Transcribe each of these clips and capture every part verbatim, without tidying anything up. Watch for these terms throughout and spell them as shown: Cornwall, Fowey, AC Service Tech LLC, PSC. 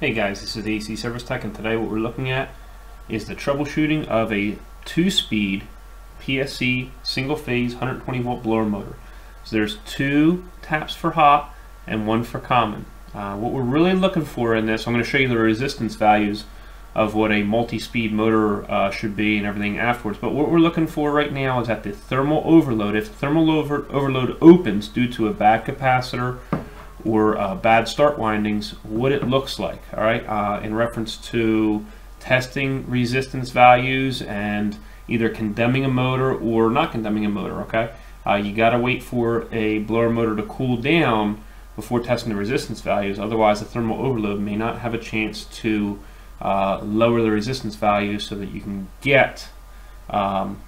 Hey guys, this is A C Service Tech, and today what we're looking at is the troubleshooting of a two-speed P S C single-phase one hundred twenty volt blower motor. So there's two taps for hot and one for common. Uh, what we're really looking for in this, I'm going to show you the resistance values of what a multi-speed motor uh, should be and everything afterwards. But what we're looking for right now is at the thermal overload. If the thermal over overload opens due to a bad capacitor or uh, bad start windings, what it looks like, all right, uh, in reference to testing resistance values and either condemning a motor or not condemning a motor, okay? Uh, you gotta wait for a blower motor to cool down before testing the resistance values, otherwise the thermal overload may not have a chance to uh, lower the resistance values so that you can get um,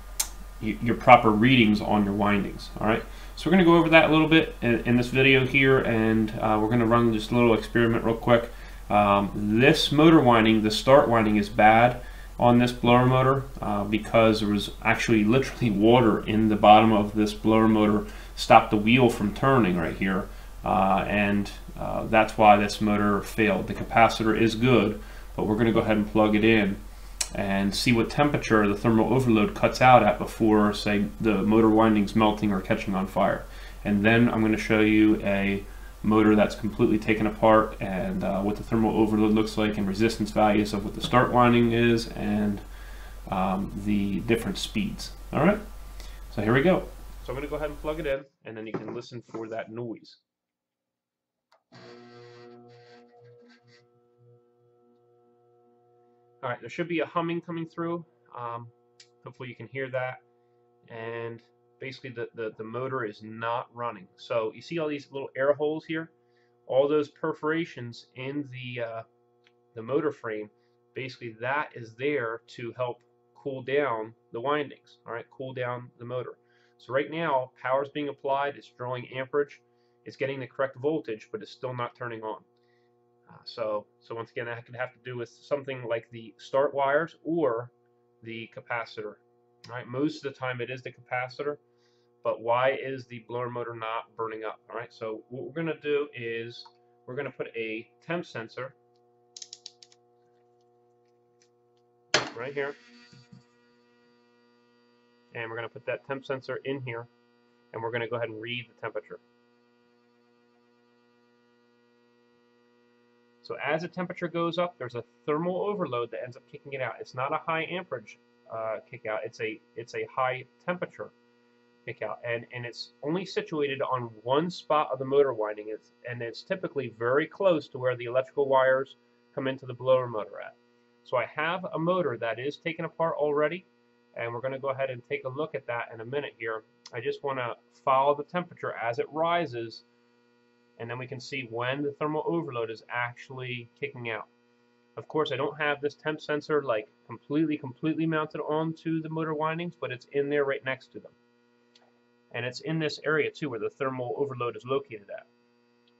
your proper readings on your windings, all right? So we're going to go over that a little bit in, in this video here, and uh, we're going to run just a little experiment real quick. Um, this motor winding, the start winding, is bad on this blower motor uh, because there was actually literally water in the bottom of this blower motor, stopped the wheel from turning right here, uh, and uh, that's why this motor failed. The capacitor is good, but we're going to go ahead and plug it in and see what temperature the thermal overload cuts out at before, say, the motor winding's melting or catching on fire. And then I'm going to show you a motor that's completely taken apart and uh, what the thermal overload looks like and resistance values of what the start winding is and um, the different speeds. All right, so here we go. So I'm going to go ahead and plug it in, and then you can listen for that noise. All right, there should be a humming coming through. Um, hopefully you can hear that. And basically the, the, the motor is not running. So you see all these little air holes here? All those perforations in the, uh, the motor frame, basically that is there to help cool down the windings, all right, cool down the motor. So right now, power is being applied, it's drawing amperage, it's getting the correct voltage, but it's still not turning on. So, so once again, that could have to do with something like the start wires or the capacitor. All right, most of the time it is the capacitor, but why is the blower motor not burning up? All right, so what we're going to do is we're going to put a temp sensor right here, and we're going to put that temp sensor in here, and we're going to go ahead and read the temperature. So as the temperature goes up, there's a thermal overload that ends up kicking it out. It's not a high amperage uh, kick out, it's a it's a high temperature kick out. And and it's only situated on one spot of the motor winding, it's, and it's typically very close to where the electrical wires come into the blower motor at. So I have a motor that is taken apart already, and we're going to go ahead and take a look at that in a minute here. I just want to follow the temperature as it rises, and then we can see when the thermal overload is actually kicking out. Of course, I don't have this temp sensor like completely, completely mounted onto the motor windings, but it's in there right next to them. And it's in this area too where the thermal overload is located at.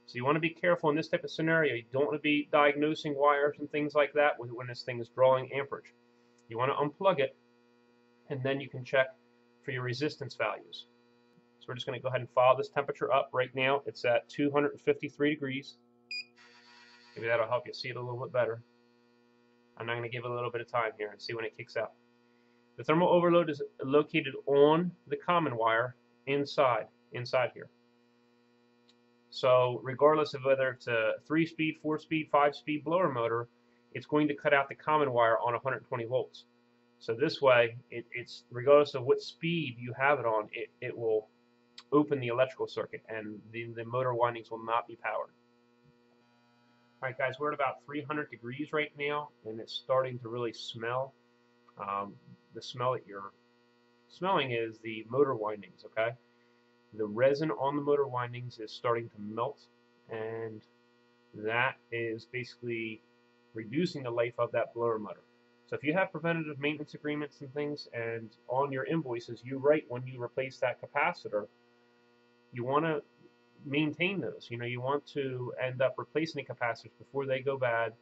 So you want to be careful in this type of scenario. You don't want to be diagnosing wires and things like that when this thing is drawing amperage. You want to unplug it, and then you can check for your resistance values. So we're just going to go ahead and follow this temperature up. Right now it's at two hundred fifty-three degrees. Maybe that'll help you see it a little bit better. I'm not going to give it a little bit of time here and see when it kicks out. The thermal overload is located on the common wire inside, inside here. So regardless of whether it's a three-speed, four-speed, five-speed blower motor, it's going to cut out the common wire on one hundred twenty volts. So this way, it, it's regardless of what speed you have it on, it, it will open the electrical circuit, and the, the motor windings will not be powered. Alright guys, we're at about three hundred degrees right now, and it's starting to really smell. Um, the smell that you're smelling is the motor windings, okay? The resin on the motor windings is starting to melt, and that is basically reducing the life of that blower motor. So if you have preventative maintenance agreements and things, and on your invoices you write when you replace that capacitor, you want to maintain those. You know, you want to end up replacing the capacitors before they go bad,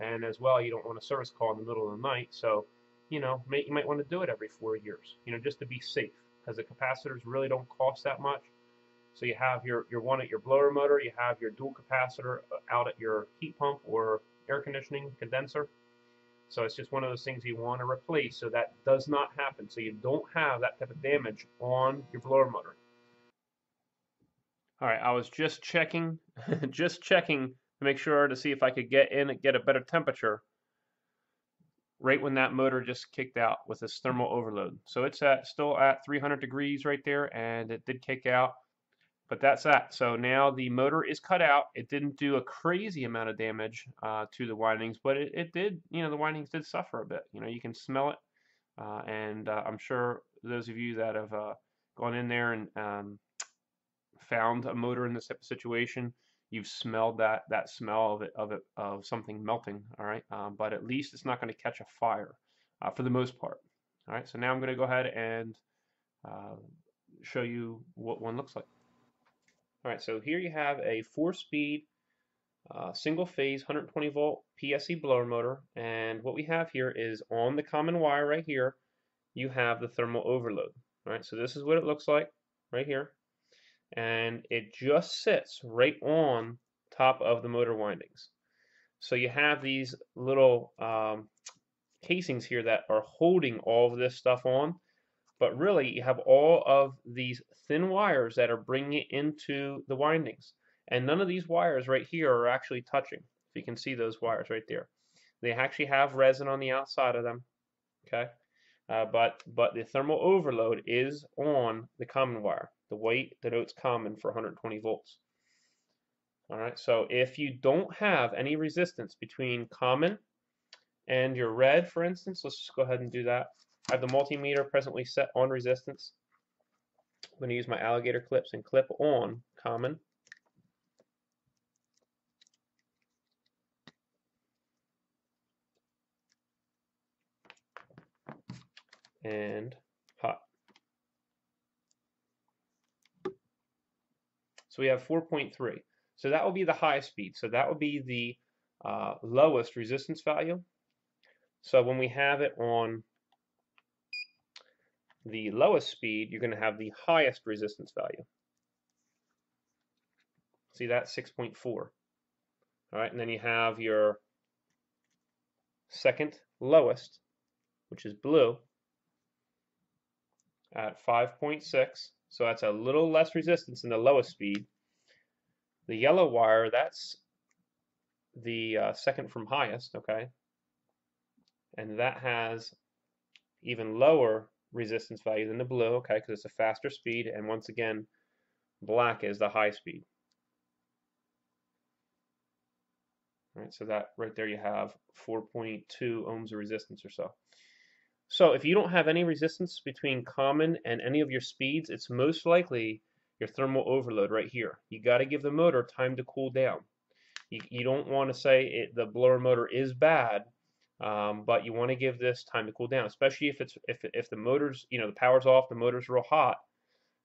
and as well you don't want a service call in the middle of the night. So, you know, may, you might want to do it every four years, you know, just to be safe, because the capacitors really don't cost that much. So you have your, your one at your blower motor, you have your dual capacitor out at your heat pump or air conditioning condenser. So it's just one of those things you want to replace so that does not happen, so you don't have that type of damage on your blower motor. All right, I was just checking, just checking to make sure to see if I could get in and get a better temperature right when that motor just kicked out with this thermal overload. So it's at, still at three hundred degrees right there, and it did kick out, but that's that. So now the motor is cut out. It didn't do a crazy amount of damage uh, to the windings, but it, it did, you know, the windings did suffer a bit. You know, you can smell it, uh, and uh, I'm sure those of you that have uh, gone in there and um, found a motor in this type of situation, you've smelled that that smell of it of it of something melting. All right, um, but at least it's not going to catch a fire uh, for the most part. All right, so now I'm going to go ahead and uh, show you what one looks like. All right, so here you have a four-speed uh, single-phase one hundred twenty volt P S C blower motor, and what we have here is on the common wire right here, you have the thermal overload. All right, so this is what it looks like right here. And it just sits right on top of the motor windings. So you have these little um, casings here that are holding all of this stuff on, but really you have all of these thin wires that are bringing it into the windings. And none of these wires right here are actually touching. If you can see those wires right there, they actually have resin on the outside of them, okay? Uh, but, but the thermal overload is on the common wire. The weight denotes common for one hundred twenty volts. All right, so if you don't have any resistance between common and your red, for instance, let's just go ahead and do that. I have the multimeter presently set on resistance. I'm going to use my alligator clips and clip on common. And hot. So we have four point three. So that will be the high speed. So that will be the uh, lowest resistance value. So when we have it on the lowest speed, you're going to have the highest resistance value. See that? six point four. All right, and then you have your second lowest, which is blue, at five point six. So that's a little less resistance than the lowest speed. The yellow wire, that's the uh, second from highest, okay? And that has even lower resistance value than the blue, okay? Because it's a faster speed, and once again, black is the high speed. All right, so that right there you have four point two ohms of resistance or so. So if you don't have any resistance between common and any of your speeds, it's most likely your thermal overload right here. You got to give the motor time to cool down. You, you don't want to say it, the blower motor is bad, um, but you want to give this time to cool down, especially if it's if if the motor's, you know, the power's off, the motor's real hot.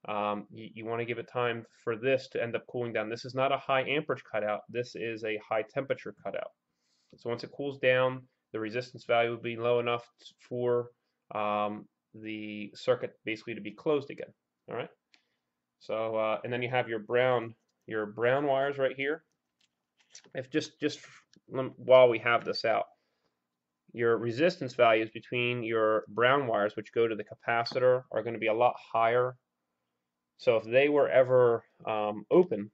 Um, you you want to give it time for this to end up cooling down. This is not a high amperage cutout. This is a high temperature cutout. So once it cools down, the resistance value would be low enough for Um, the circuit basically to be closed again. All right. So uh, and then you have your brown your brown wires right here. If just just while we have this out, your resistance values between your brown wires, which go to the capacitor, are going to be a lot higher. So if they were ever um, open,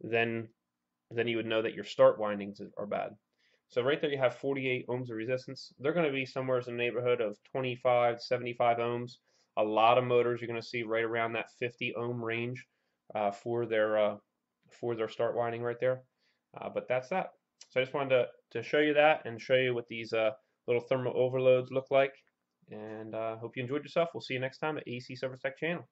then then you would know that your start windings are bad. So right there you have forty-eight ohms of resistance. They're going to be somewhere in the neighborhood of twenty-five, seventy-five ohms. A lot of motors you're going to see right around that fifty ohm range uh, for their uh, for their start winding right there. Uh, but that's that. So I just wanted to, to show you that and show you what these uh, little thermal overloads look like. And I uh, hope you enjoyed yourself. We'll see you next time at A C Service Tech Channel.